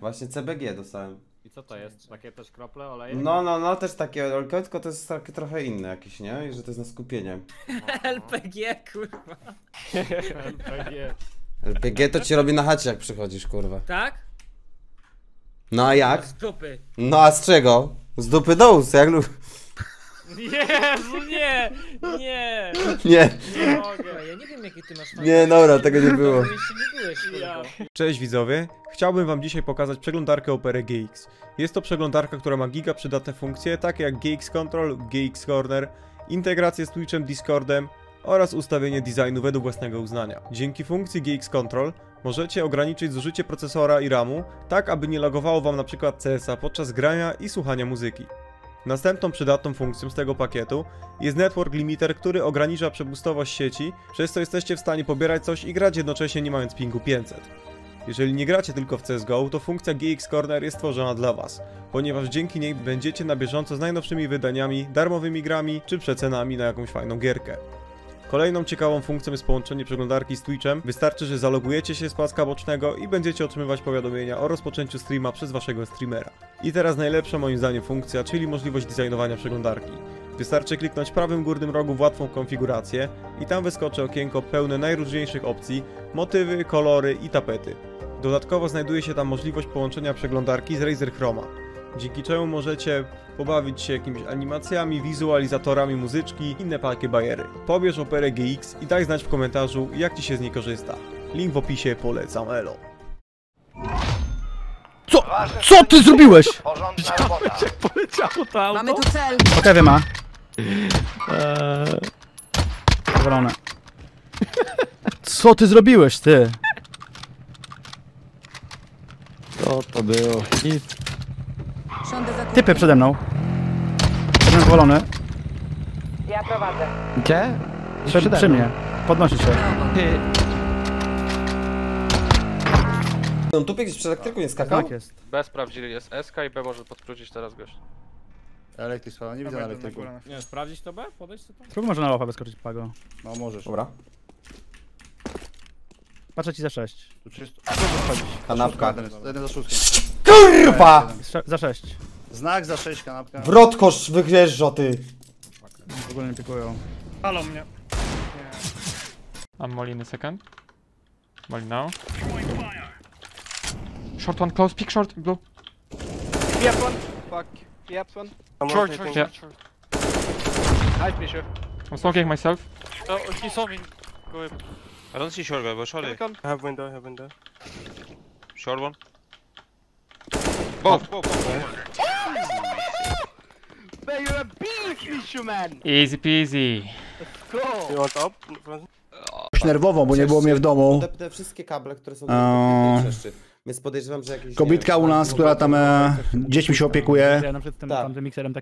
Właśnie CBG dostałem. I co to jest? Takie też krople oleje? No, też takie olejko, tylko to jest takie trochę inne jakieś, nie? I że to jest na skupienie. LPG, kurwa. LPG. LPG to ci robi na chacie, jak przychodzisz, kurwa. Tak? No a jak? Z dupy. No a z czego? Z dupy do ust, jak lub... Jezu, nie! Nie! Nie! Nie mogę, ja nie wiem, jakie ty masz... Nie, dobra, tego nie było. Cześć widzowie, chciałbym wam dzisiaj pokazać przeglądarkę Opery GX. Jest to przeglądarka, która ma giga przydatne funkcje, takie jak GX Control, GX Corner, integrację z Twitchem, Discordem oraz ustawienie designu według własnego uznania. Dzięki funkcji GX Control możecie ograniczyć zużycie procesora i RAMu, tak aby nie lagowało wam np. CS-a podczas grania i słuchania muzyki. Następną przydatną funkcją z tego pakietu jest Network Limiter, który ogranicza przepustowość sieci, przez co jesteście w stanie pobierać coś i grać jednocześnie nie mając pingu 500. Jeżeli nie gracie tylko w CSGO, to funkcja GX Corner jest stworzona dla was, ponieważ dzięki niej będziecie na bieżąco z najnowszymi wydaniami, darmowymi grami czy przecenami na jakąś fajną gierkę. Kolejną ciekawą funkcją jest połączenie przeglądarki z Twitchem. Wystarczy, że zalogujecie się z paska bocznego i będziecie otrzymywać powiadomienia o rozpoczęciu streama przez waszego streamera. I teraz najlepsza moim zdaniem funkcja, czyli możliwość designowania przeglądarki. Wystarczy kliknąć w prawym górnym rogu w łatwą konfigurację i tam wyskoczy okienko pełne najróżniejszych opcji, motywy, kolory i tapety. Dodatkowo znajduje się tam możliwość połączenia przeglądarki z Razer Chroma, dzięki czemu możecie pobawić się jakimiś animacjami, wizualizatorami muzyczki i inne takie bajery. Pobierz Operę GX i daj znać w komentarzu, jak ci się z niej korzysta. Link w opisie, polecam, elo. Co ty zrobiłeś? Porządna robota. Jak poleciało to auto? Mamy tu cel. Okej, ma. Obrona. Co ty zrobiłeś, ty? Co to było? Typy przede mną. Jestem powolony. Ja prowadzę. Gdzie? Przy mnie. Podnosi się. No tu gdzieś przy elektryku nie skakał? Tak jest. B sprawdzili, jest SK i B może podkrócić teraz gość. Elektryk spada, nie widzę na elektryku. Nie, sprawdzić to B? Podejść to tam? Spróbuj może na łapę wyskoczyć Pago. No możesz. Dobra. Patrzę ci za 6. Tu 300. Kanapka. Jeden za 6. Kurwa! Za 6. Znak za 6, kanapka. Wrotkosz wyjeżdża, ty! W ogóle nie pikują. Palą mnie. Mam moliny second. Molinał. Short one, close, pick short, blue. Yaps one. Fuck. Yaps one. Short. Hide me, sure. I'm smoking myself. No, he saw me. Go up. I don't see short guy, but surely. I have window, I have window. Short one. Both. Man, you're a beast, Mishu, man. Easy peasy. Let's go. You want up? Nerwowo, bo nie było mnie w domu. Odepnę wszystkie kable, które są w Czeszczy. Więc podejrzewam, że jakieś... Kobitka u nas, która tam dziećmi się opiekuje,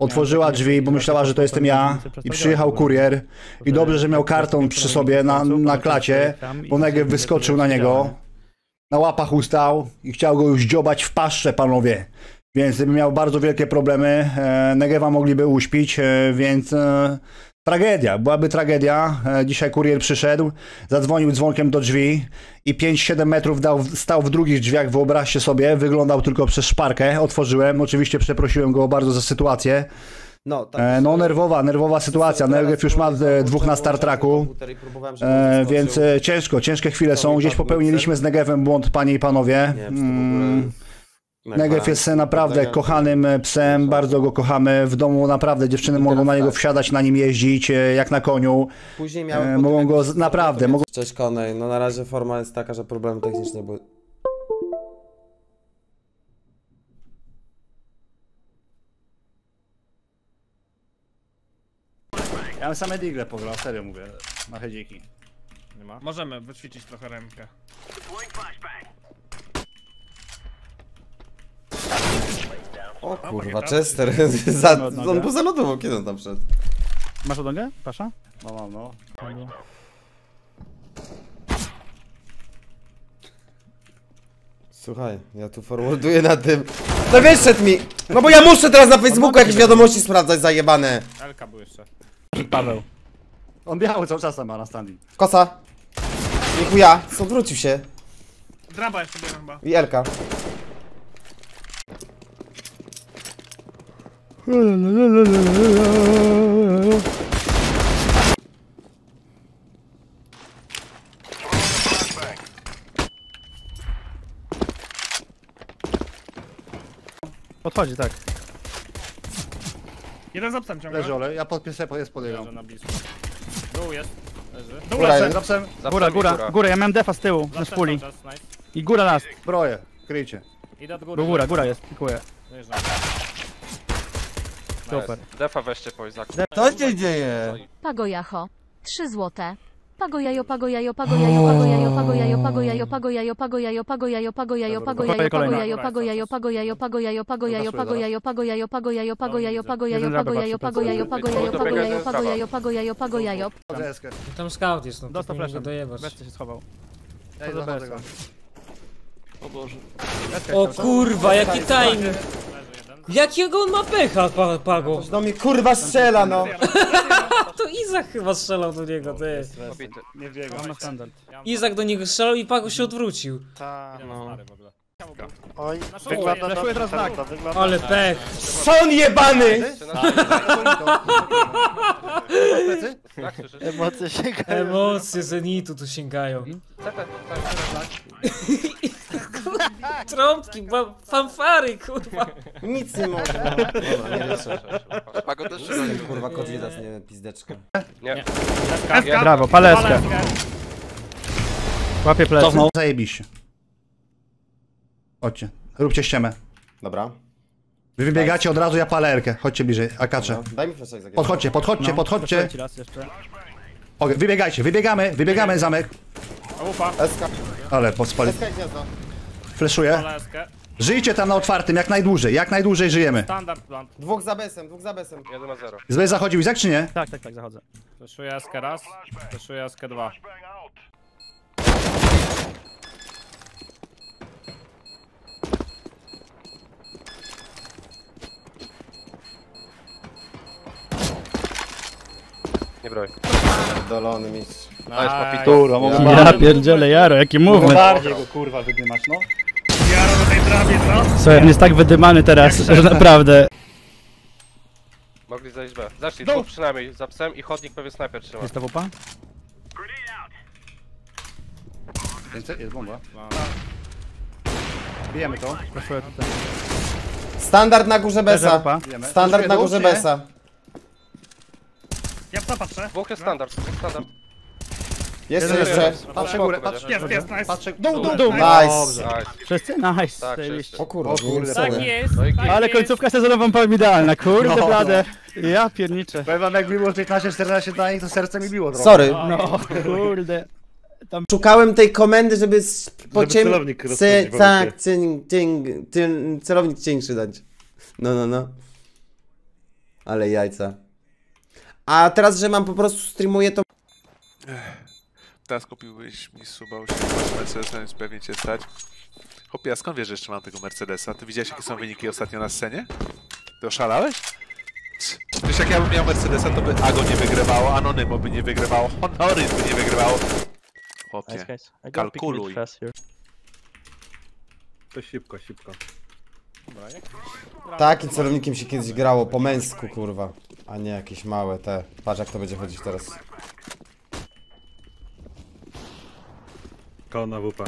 otworzyła drzwi, bo myślała, że to jestem ja i przyjechał kurier. I dobrze, że miał karton przy sobie na klacie, bo Negev wyskoczył na niego. Na łapach ustał i chciał go już dziobać w paszczę, panowie. Więc gdyby miał bardzo wielkie problemy, Negewa mogliby uśpić, więc... Tragedia, byłaby tragedia. Dzisiaj kurier przyszedł, zadzwonił dzwonkiem do drzwi i 5-7 metrów stał w drugich drzwiach, wyobraźcie sobie, wyglądał tylko przez szparkę, otworzyłem, oczywiście przeprosiłem go bardzo za sytuację. No nerwowa sytuacja, Negev już ma dwóch na Star Tracku, więc ciężkie chwile są, gdzieś popełniliśmy z Negevem błąd, panie i panowie. Negev jest naprawdę kochanym psem, bardzo go kochamy. W domu naprawdę dziewczyny mogą na niego wsiadać, na nim jeździć, jak na koniu. Później miałem mogą go naprawdę. Cześć Konej, no na razie forma jest taka, że problemy techniczne były. Ja mam same digle pograł, serio mówię, na hedziki. Nie ma? Możemy wyćwiczyć trochę rękę. O kurwa, Chester, on był za lodową, kiedy on tam wszedł? Masz odnogę, Pasha? No. Słuchaj, ja tu forwarduję na tym. No wiesz, szedł mi! No bo ja muszę teraz na Facebooku jakieś wiadomości sprawdzać, zajebane! Elka był jeszcze. Paweł. On biały cały czas ma na standing. Kosa! Nie chuja, odwrócił się. Draba jeszcze byłem chyba. I Elka. Podchodzi, tak. Jeden z obsem ciągle. Leży, ale ja podpiszę, jest podejrzewam. Na blisko. Dół jest. Leży. Dół leży. Góra, ja miałem defa z tyłu, ze szpuli. I góra nas. Broje, kryjcie. Idę od góry. Góra jest, dziękuję. Super. Defa weźcie po Izaku. Co się dzieje? Pagojacho. 3 złote. Pagojajo, pagojajo, pagojajo, pagojajo, pagojajo, pagojajo, pagojajo, pagojajo, pagojajo, pagojajo, pagojajo, pagojajo, pagojajo, pagojajo, pagojajo, pagojajo, pagojajo, pagojajo, pagojajo, pagojajo, pagojajo, pagojajo, pagojajo, pagojajo, pagojajo, pagojajo, pagojajo. Tam scout jest, no to dojebać. Weźcie się schował. O Boże. O kurwa, jaki tajny. Jakiego on ma pecha, Pago? No mi kurwa strzela, no. To Izak chyba strzelał do niego, ty. Nie wiem, mam standard. Izak do niego strzelał i Pago się odwrócił. Ta, no. Oj, wygląda na teraz znak. Ale pech. Son jebany! Emocje sięgają. Emocje zenitu tu sięgają. Trąbki, fanfary, kurwa. Nic nie może. Pago też nie. Kurwa, kodzi nas nie pizdeczkę. Nie. Brawo, paleskę. Łapie pleców. Zajebiście. Chodźcie, róbcie ściemę. Dobra. Wy wybiegacie od razu, ja palerkę. Chodźcie bliżej, akacze. Daj mi fleszek. Podchodźcie. Okay, wybiegamy, zamek. Ale pospali. Fleszuję. Żyjcie tam na otwartym, jak najdłużej żyjemy. Standard plan. Dwóch za besem. 1-0. Z bes zachodził Izak czy nie? Tak, zachodzę. Fleszuję askę raz, fleszuję askę 2. Nie broń. Dolony mistrz. Ja pierdzielę, Jaro, jaki movement. Bardziej go kurwa wydymasz, no. Jaro na tej trawie, co? Słuchaj, on jest tak wydymany teraz, że naprawdę. Mogli zejść B. Zacznij, dwóch przynajmniej za psem i chodnik pewnie snajper trzyma. Jest to wupa? Jest bomba. Bijemy to. Standard na górze Besa. Standard na górze Besa. Ja w to patrzę. Dwóch jest standard. Jeszcze. Patrzę górę, patrzę. Dół. Nice. Wszyscy? Nice. Tak, wszyscy. O kurwa. Tak jest. Ale końcówka sezonu wam powiem idealna. Kurde bladę. Ja pierniczę. Powiem wam, jak było 15-14 dla nich, to serce mi biło trochę. Sorry. No kurde. Tam... Szukałem tej komendy, żeby celownik rozpocząć. Tak, celownik cieńszy dać. No. Ale jajca. A teraz, że mam po prostu streamuję to... Teraz kupiłbyś mi suba, uśmiechniesz Mercedesa, więc pewnie cię stać. Chłopie, a skąd wiesz, że jeszcze mam tego Mercedesa? Ty widziałeś, jakie są wyniki ostatnio na scenie? Ty oszalałeś? Wiesz, jak ja bym miał Mercedesa, to by Ago nie wygrywało, Anonymo by nie wygrywało, Honoris by nie wygrywało. Chłopie, kalkuluj. To szybko. Takim celownikiem się kiedyś grało, po męsku, kurwa. A nie jakieś małe te. Patrz, jak to będzie chodzić teraz. Kona WP.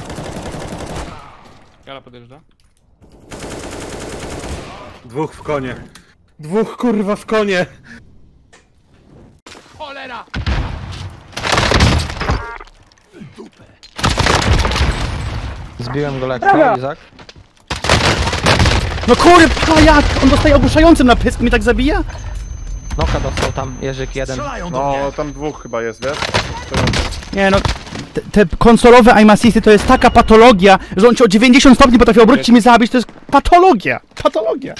Jara podjeżdża. Dwóch w konie. Dwóch kurwa w konie. Cholera! Dupę. Zbiłem go lekko, Izak. No kurwa, jak? On dostaje ogłuszającym na pysk, mnie tak zabija? Noka dostał tam, Jerzyk jeden. No, tam dwóch chyba jest, wiesz? Nie no, te konsolowe aim assisty to jest taka patologia, że on cię o 90 stopni potrafi obrócić i mnie zabić, to jest patologia!